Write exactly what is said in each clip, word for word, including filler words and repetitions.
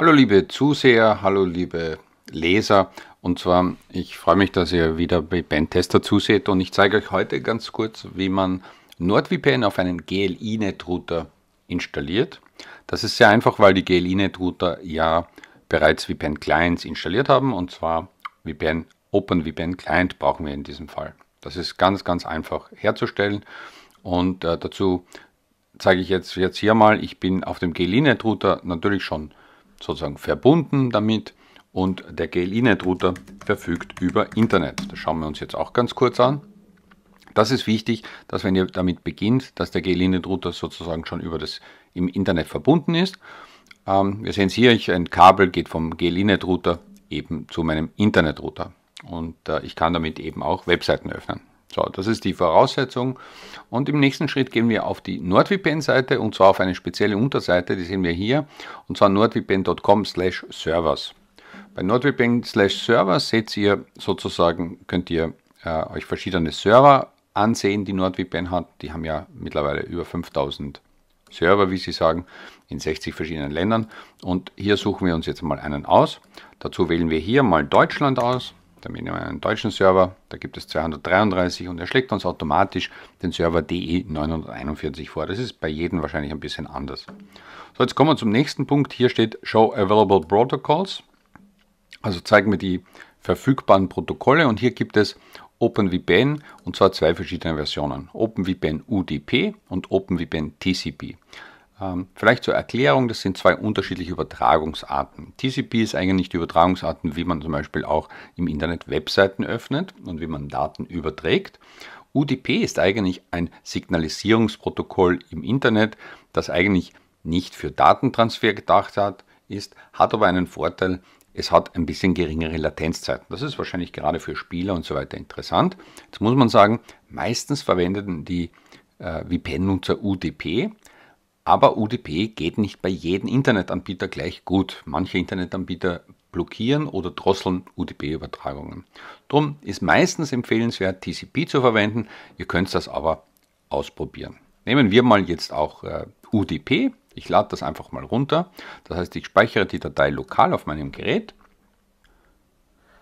Hallo liebe Zuseher, hallo liebe Leser, und zwar ich freue mich, dass ihr wieder bei V P N-Tester zuseht, und ich zeige euch heute ganz kurz, wie man NordVPN auf einen G L.iNet Router installiert. Das ist sehr einfach, weil die G L.iNet Router ja bereits V P N Clients installiert haben, und zwar V P N OpenVPN Client brauchen wir in diesem Fall. Das ist ganz ganz einfach herzustellen, und äh, dazu zeige ich jetzt, jetzt hier mal, ich bin auf dem G L.iNet Router natürlich schon sozusagen verbunden damit, und der G L.iNet Router verfügt über Internet. Das schauen wir uns jetzt auch ganz kurz an. Das ist wichtig, dass wenn ihr damit beginnt, dass der G L.iNet Router sozusagen schon über das im Internet verbunden ist. Ähm, wir sehen es hier, ich, ein Kabel geht vom G L.iNet Router eben zu meinem Internet Router, und äh, ich kann damit eben auch Webseiten öffnen. So, das ist die Voraussetzung, und im nächsten Schritt gehen wir auf die NordVPN-Seite, und zwar auf eine spezielle Unterseite, die sehen wir hier, und zwar nordvpn punkt com slash servers. Bei nordvpn slash servers seht ihr sozusagen, könnt ihr äh, euch verschiedene Server ansehen, die NordVPN hat. Die haben ja mittlerweile über fünftausend Server, wie sie sagen, in sechzig verschiedenen Ländern, und hier suchen wir uns jetzt mal einen aus. Dazu wählen wir hier mal Deutschland aus. Dann nehmen wir einen deutschen Server, da gibt es zweihundertdreiunddreißig, und er schlägt uns automatisch den Server D E neunhunderteinundvierzig vor. Das ist bei jedem wahrscheinlich ein bisschen anders. So, jetzt kommen wir zum nächsten Punkt. Hier steht Show Available Protocols. Also zeigen wir die verfügbaren Protokolle, und hier gibt es OpenVPN, und zwar zwei verschiedene Versionen. OpenVPN U D P und OpenVPN T C P. Vielleicht zur Erklärung, das sind zwei unterschiedliche Übertragungsarten. T C P ist eigentlich die Übertragungsarten, wie man zum Beispiel auch im Internet Webseiten öffnet und wie man Daten überträgt. U D P ist eigentlich ein Signalisierungsprotokoll im Internet, das eigentlich nicht für Datentransfer gedacht hat, ist, hat aber einen Vorteil, es hat ein bisschen geringere Latenzzeiten. Das ist wahrscheinlich gerade für Spieler und so weiter interessant. Jetzt muss man sagen, meistens verwenden die äh, V P N-Nutzer U D P, aber U D P geht nicht bei jedem Internetanbieter gleich gut. Manche Internetanbieter blockieren oder drosseln U D P-Übertragungen. Darum ist meistens empfehlenswert, T C P zu verwenden. Ihr könnt das aber ausprobieren. Nehmen wir mal jetzt auch äh, U D P. Ich lade das einfach mal runter. Das heißt, ich speichere die Datei lokal auf meinem Gerät.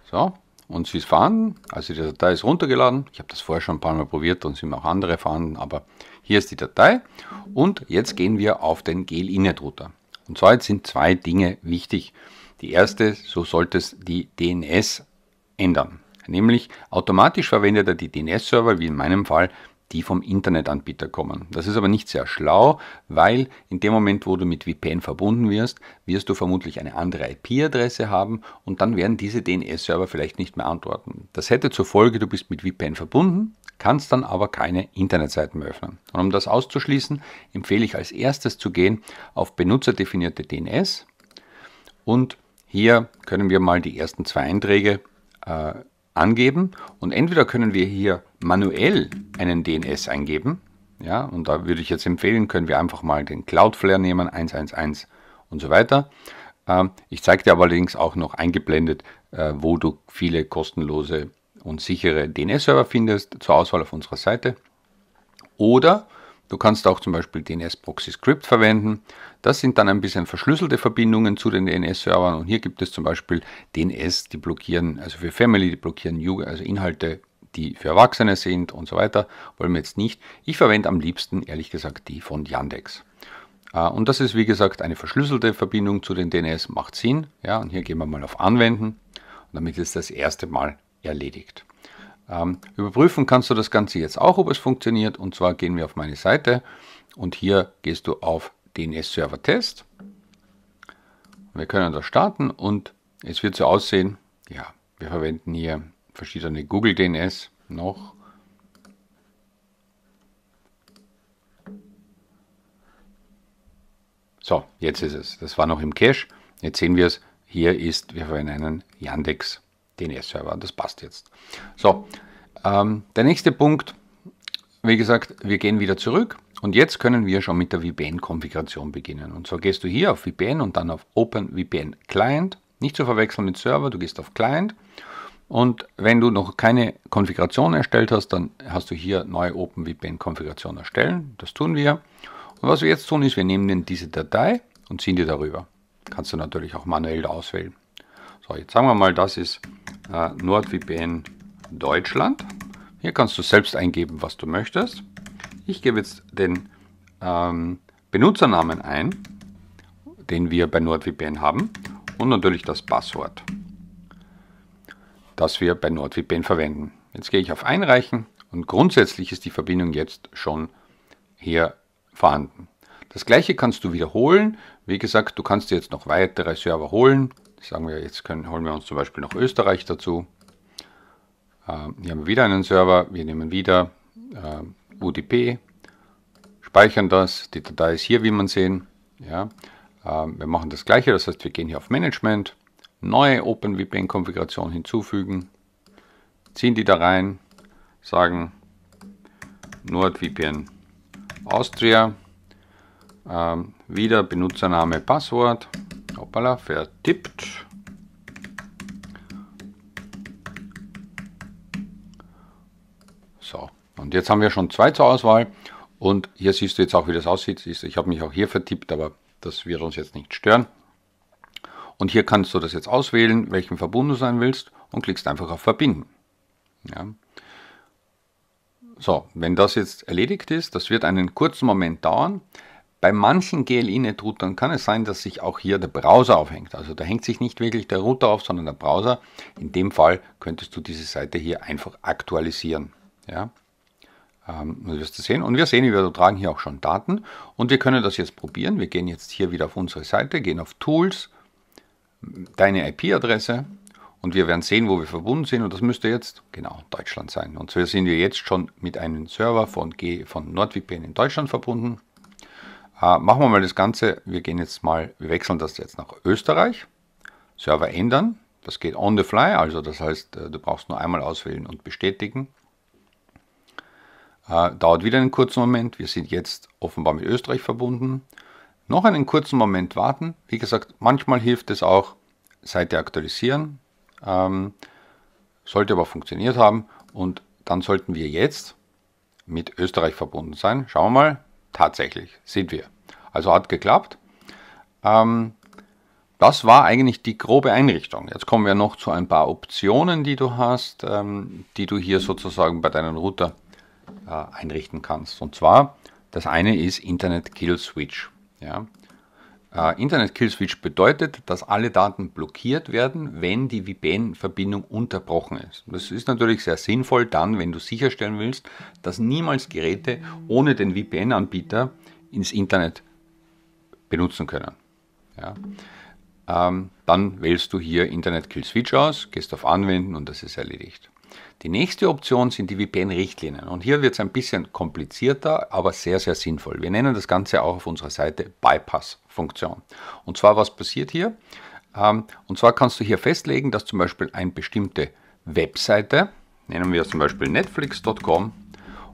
So, und sie ist vorhanden. Also die Datei ist runtergeladen. Ich habe das vorher schon ein paar Mal probiert, und sind auch andere vorhanden, aber hier ist die Datei, und jetzt gehen wir auf den G L.iNet Router. Und zwar jetzt sind zwei Dinge wichtig. Die erste, so sollte es die D N S ändern. Nämlich automatisch verwendet er die D N S-Server, wie in meinem Fall, die vom Internetanbieter kommen. Das ist aber nicht sehr schlau, weil in dem Moment, wo du mit V P N verbunden wirst, wirst du vermutlich eine andere I P-Adresse haben, und dann werden diese D N S-Server vielleicht nicht mehr antworten. Das hätte zur Folge, du bist mit V P N verbunden, kannst dann aber keine Internetseiten mehr öffnen. Und um das auszuschließen, empfehle ich als erstes zu gehen auf benutzerdefinierte D N S, und hier können wir mal die ersten zwei Einträge äh, angeben, und entweder können wir hier manuell einen D N S eingeben, ja, und da würde ich jetzt empfehlen, können wir einfach mal den Cloudflare nehmen, eins eins eins und so weiter. Ähm, ich zeige dir aber allerdings auch noch eingeblendet, äh, wo du viele kostenlose und sichere D N S-Server findest, zur Auswahl auf unserer Seite. Oder du kannst auch zum Beispiel D N S-Proxy-Script verwenden. Das sind dann ein bisschen verschlüsselte Verbindungen zu den D N S-Servern, und hier gibt es zum Beispiel D N S, die blockieren, also für Family, die blockieren also Inhalte, die für Erwachsene sind und so weiter. Wollen wir jetzt nicht. Ich verwende am liebsten, ehrlich gesagt, die von Yandex. Und das ist, wie gesagt, eine verschlüsselte Verbindung zu den D N S, macht Sinn. Ja, und hier gehen wir mal auf Anwenden, und damit ist das erste Mal erledigt. Ähm, überprüfen kannst du das Ganze jetzt auch, ob es funktioniert, und zwar gehen wir auf meine Seite, und hier gehst du auf D N S-Server-Test. Wir können das starten, und es wird so aussehen, ja, wir verwenden hier verschiedene Google D N S noch. So, jetzt ist es. Das war noch im Cache. Jetzt sehen wir es. Hier ist, wir verwenden einen Yandex D N S-Server, das passt jetzt. So, ähm, der nächste Punkt, wie gesagt, wir gehen wieder zurück, und jetzt können wir schon mit der V P N-Konfiguration beginnen. Und so gehst du hier auf V P N und dann auf OpenVPN Client, nicht zu verwechseln mit Server, du gehst auf Client, und wenn du noch keine Konfiguration erstellt hast, dann hast du hier neue OpenVPN-Konfiguration erstellen, das tun wir. Und was wir jetzt tun ist, wir nehmen diese Datei und ziehen die darüber. Kannst du natürlich auch manuell auswählen. So, jetzt sagen wir mal, das ist äh, NordVPN Deutschland. Hier kannst du selbst eingeben, was du möchtest. Ich gebe jetzt den ähm, Benutzernamen ein, den wir bei NordVPN haben, und natürlich das Passwort, das wir bei NordVPN verwenden. Jetzt gehe ich auf Einreichen und grundsätzlich ist die Verbindung jetzt schon hier vorhanden. Das gleiche kannst du wiederholen. Wie gesagt, du kannst dir jetzt noch weitere Server holen. Sagen wir, jetzt können, holen wir uns zum Beispiel noch Österreich dazu. Äh, hier haben wir wieder einen Server. Wir nehmen wieder äh, U D P, speichern das. Die Datei ist hier, wie man sehen. Ja. Äh, wir machen das gleiche. Das heißt, wir gehen hier auf Management, neue OpenVPN-Konfiguration hinzufügen, ziehen die da rein, sagen NordVPN Austria, ähm, wieder Benutzername, Passwort, hoppala, vertippt, so, und jetzt haben wir schon zwei zur Auswahl und hier siehst du jetzt auch, wie das aussieht. Ich habe mich auch hier vertippt, aber das wird uns jetzt nicht stören. Und hier kannst du das jetzt auswählen, welchen Verbund du sein willst, und klickst einfach auf Verbinden. Ja. So, wenn das jetzt erledigt ist, das wird einen kurzen Moment dauern. Bei manchen G L.iNet-Routern kann es sein, dass sich auch hier der Browser aufhängt. Also da hängt sich nicht wirklich der Router auf, sondern der Browser. In dem Fall könntest du diese Seite hier einfach aktualisieren. Ja. Ähm, du wirst das sehen. Und wir sehen, wir tragen hier auch schon Daten. Und wir können das jetzt probieren. Wir gehen jetzt hier wieder auf unsere Seite, gehen auf Tools, deine I P-Adresse. Und wir werden sehen, wo wir verbunden sind, und das müsste jetzt genau Deutschland sein. Und so sind wir jetzt schon mit einem Server von, G, von NordVPN in Deutschland verbunden. Äh, machen wir mal das Ganze. Wir gehen jetzt mal, wir wechseln das jetzt nach Österreich. Server ändern. Das geht on the fly, also das heißt, du brauchst nur einmal auswählen und bestätigen. Äh, dauert wieder einen kurzen Moment. Wir sind jetzt offenbar mit Österreich verbunden. Noch einen kurzen Moment warten. Wie gesagt, manchmal hilft es auch, Seite aktualisieren. Ähm, sollte aber funktioniert haben, und dann sollten wir jetzt mit Österreich verbunden sein. Schauen wir mal, tatsächlich sind wir. Also hat geklappt. Ähm, das war eigentlich die grobe Einrichtung. Jetzt kommen wir noch zu ein paar Optionen, die du hast, ähm, die du hier sozusagen bei deinem Router äh, einrichten kannst. Und zwar, das eine ist Internet Kill Switch. Ja. Internet Kill Switch bedeutet, dass alle Daten blockiert werden, wenn die V P N-Verbindung unterbrochen ist. Das ist natürlich sehr sinnvoll dann, wenn du sicherstellen willst, dass niemals Geräte ohne den V P N-Anbieter ins Internet benutzen können. Ja. Ähm, dann wählst du hier Internet Kill Switch aus, gehst auf Anwenden und das ist erledigt. Die nächste Option sind die V P N-Richtlinien, und hier wird es ein bisschen komplizierter, aber sehr, sehr sinnvoll. Wir nennen das Ganze auch auf unserer Seite Bypass-Funktion. Und zwar, was passiert hier? Und zwar kannst du hier festlegen, dass zum Beispiel eine bestimmte Webseite, nennen wir zum Beispiel Netflix Punkt com,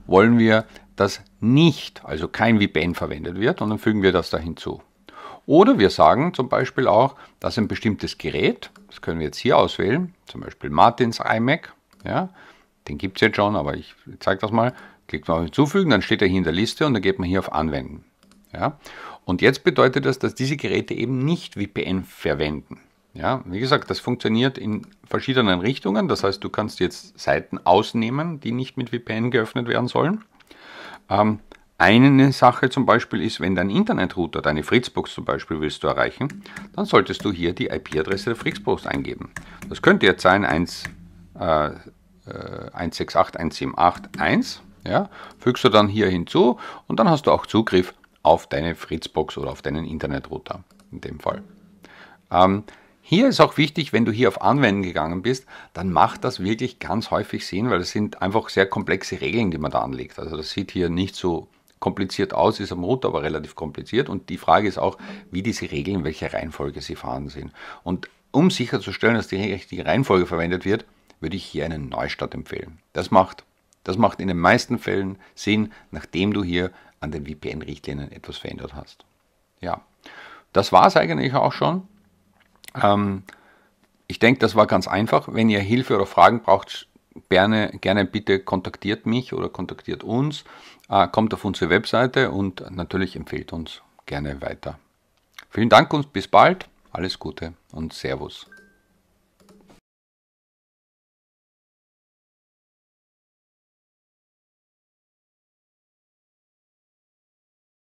wollen wir, dass nicht, also kein V P N verwendet wird, und dann fügen wir das da hinzu. Oder wir sagen zum Beispiel auch, dass ein bestimmtes Gerät, das können wir jetzt hier auswählen, zum Beispiel Martins iMac, ja, den gibt es jetzt schon, aber ich zeige das mal. Klickt man auf Hinzufügen, dann steht er hier in der Liste und dann geht man hier auf Anwenden. Ja. Und jetzt bedeutet das, dass diese Geräte eben nicht V P N verwenden. Ja. Wie gesagt, das funktioniert in verschiedenen Richtungen. Das heißt, du kannst jetzt Seiten ausnehmen, die nicht mit V P N geöffnet werden sollen. Ähm, eine Sache zum Beispiel ist, wenn dein Internetrouter, deine Fritzbox zum Beispiel, willst du erreichen, dann solltest du hier die I P-Adresse der Fritzbox eingeben. Das könnte jetzt sein eins sechs acht Punkt eins sieben acht Punkt eins, ja, fügst du dann hier hinzu und dann hast du auch Zugriff auf deine Fritzbox oder auf deinen Internetrouter in dem Fall. Ähm, hier ist auch wichtig, wenn du hier auf Anwenden gegangen bist, dann macht das wirklich ganz häufig Sinn, weil es sind einfach sehr komplexe Regeln, die man da anlegt. Also das sieht hier nicht so kompliziert aus, ist am Router aber relativ kompliziert, und die Frage ist auch, wie diese Regeln, in welcher Reihenfolge sie vorhanden sind. Und um sicherzustellen, dass die richtige Reihenfolge verwendet wird, würde ich hier einen Neustart empfehlen. Das macht, das macht in den meisten Fällen Sinn, nachdem du hier an den V P N-Richtlinien etwas verändert hast. Ja, das war es eigentlich auch schon. Ähm, ich denke, das war ganz einfach. Wenn ihr Hilfe oder Fragen braucht, gerne, gerne bitte kontaktiert mich oder kontaktiert uns. Äh, kommt auf unsere Webseite und natürlich empfehlt uns gerne weiter. Vielen Dank und bis bald. Alles Gute und Servus.